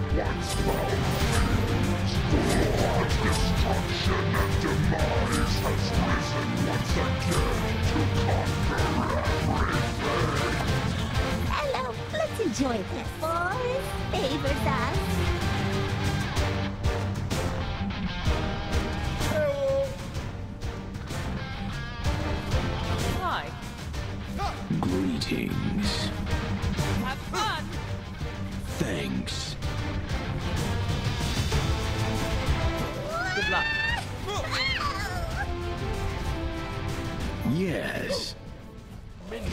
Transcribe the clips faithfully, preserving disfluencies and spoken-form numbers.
that once fell. Destruction and demise has risen once again to conquer everything. Hello, let's enjoy this. Forest favors us. Hi. Greetings. Have fun. Thanks. Good luck. Yes. That.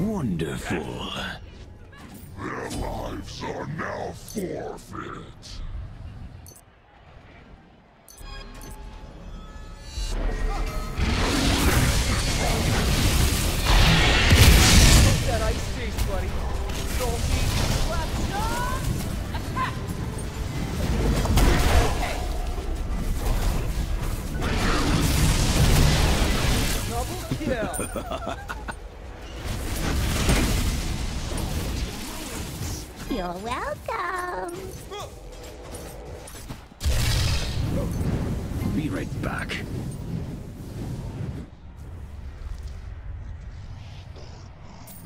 Wonderful. Their lives are now forfeit. That ice taste, buddy. Salty. Attack! Okay. Double kill. You're welcome. Be right back.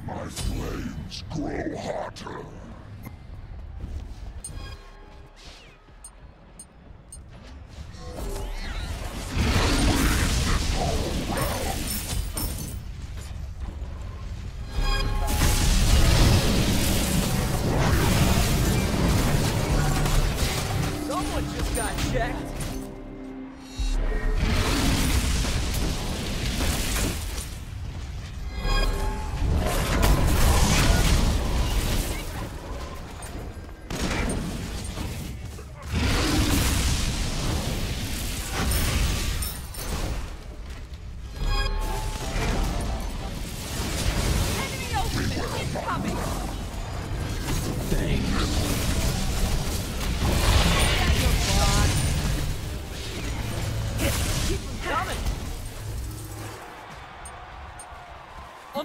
My flames grow hotter.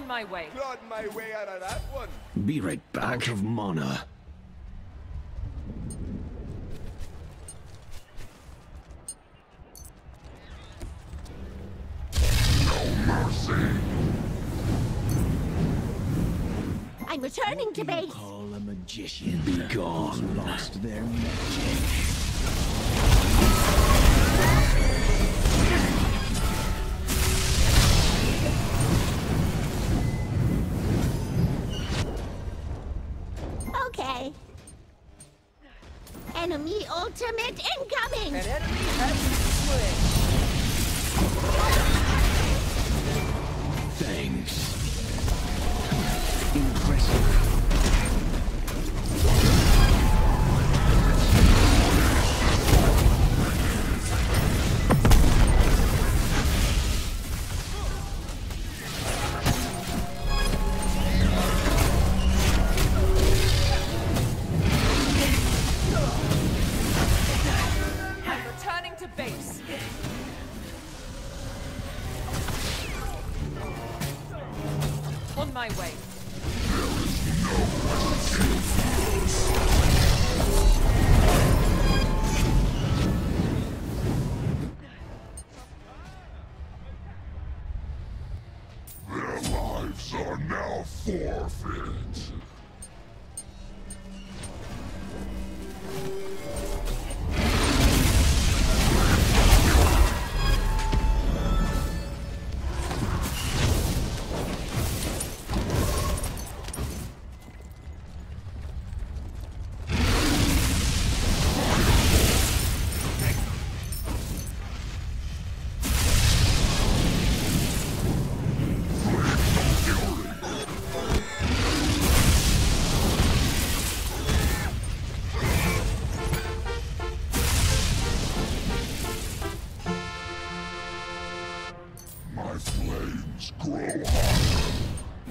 My way. Got my way out of that one. Be right back. Out of mana. No mercy. I'm returning what to base. Call a magician. Be gone. Lost their magic. Enemy ultimate incoming! An enemy has been switched! Thanks. Impressive. There forfeit. Enemy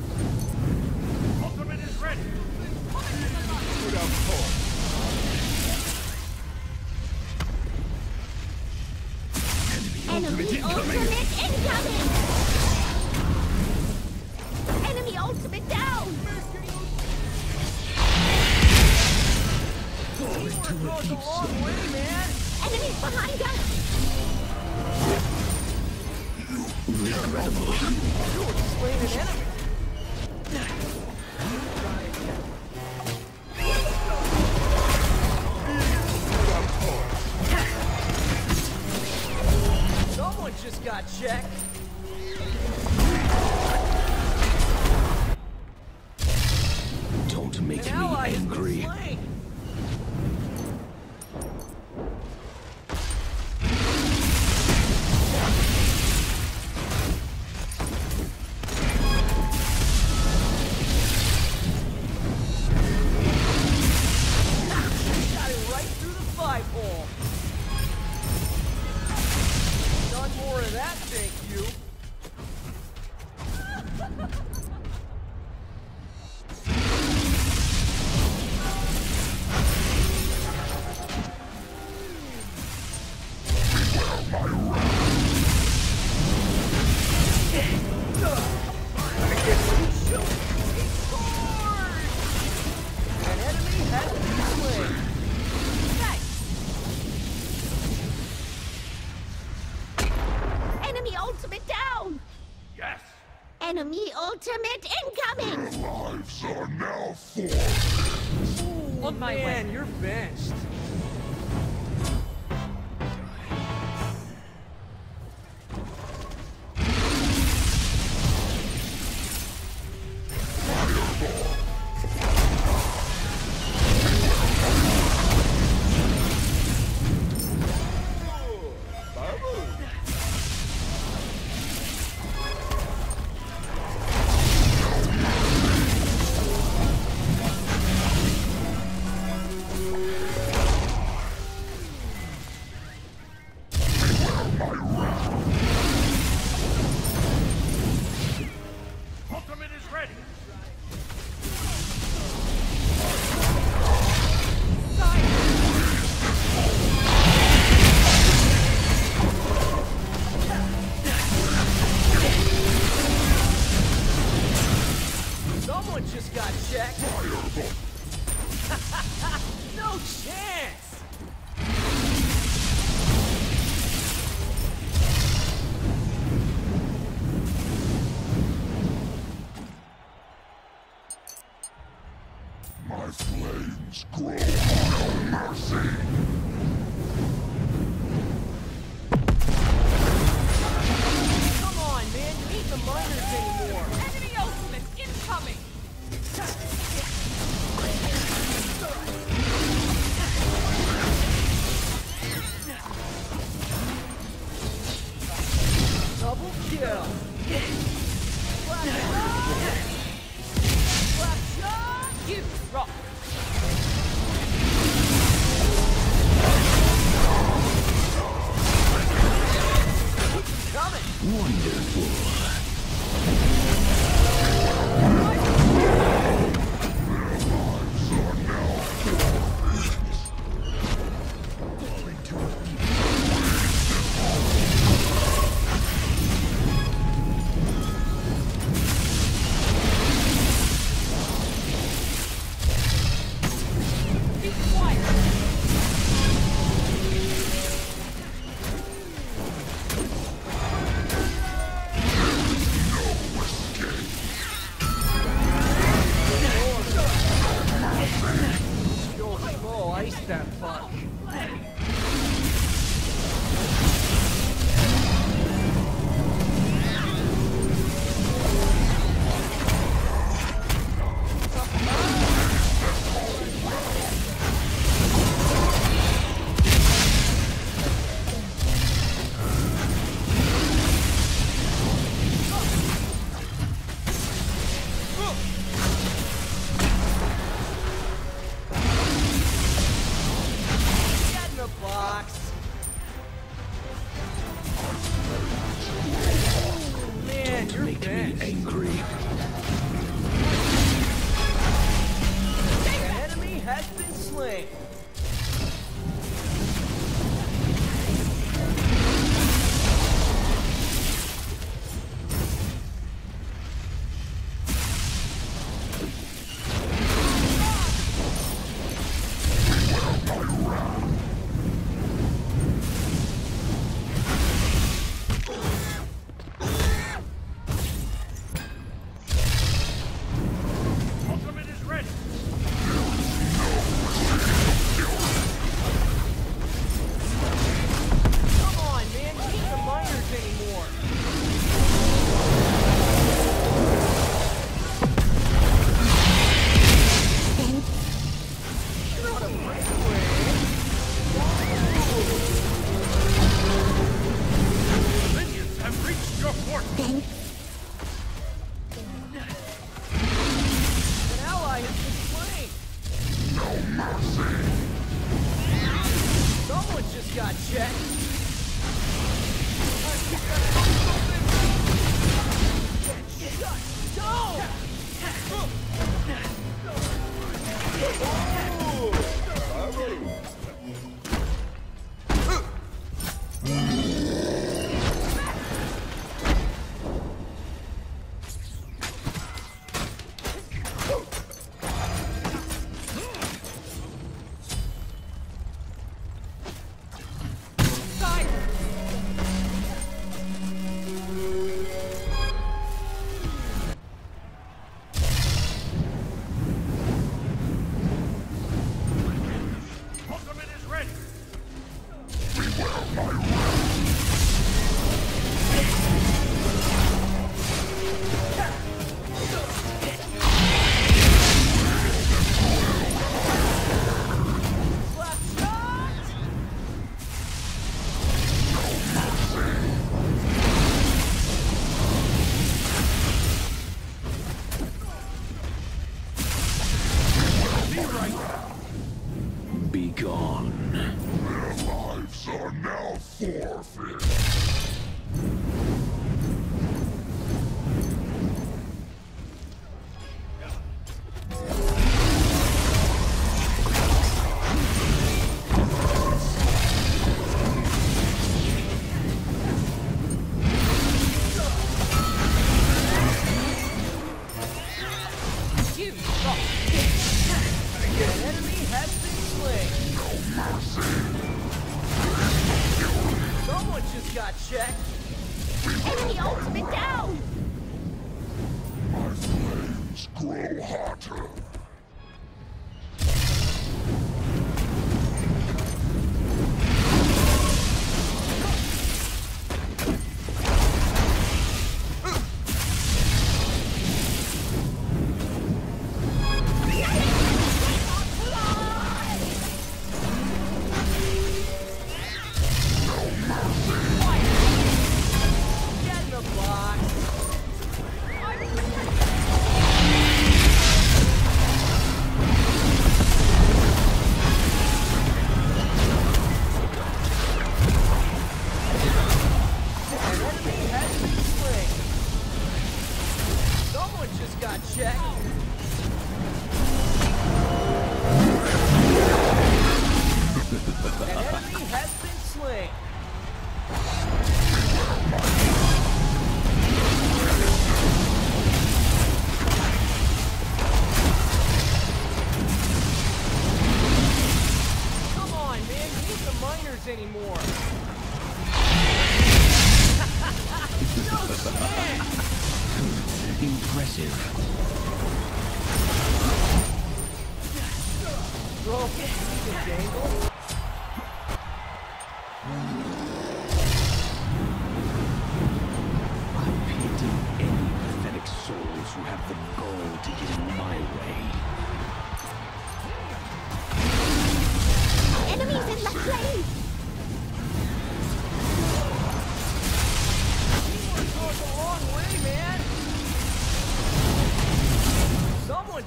ultimate incoming! Enemy ultimate down! Falling to repeat some. Enemies behind us! Incredible! You're slain an enemy! Just got checked. Don't make me angry. Enemy ultimate incoming! Your lives are now forfeit! On my way! Man, you're benched!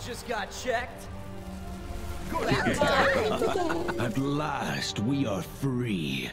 Just got checked. At last, we are free.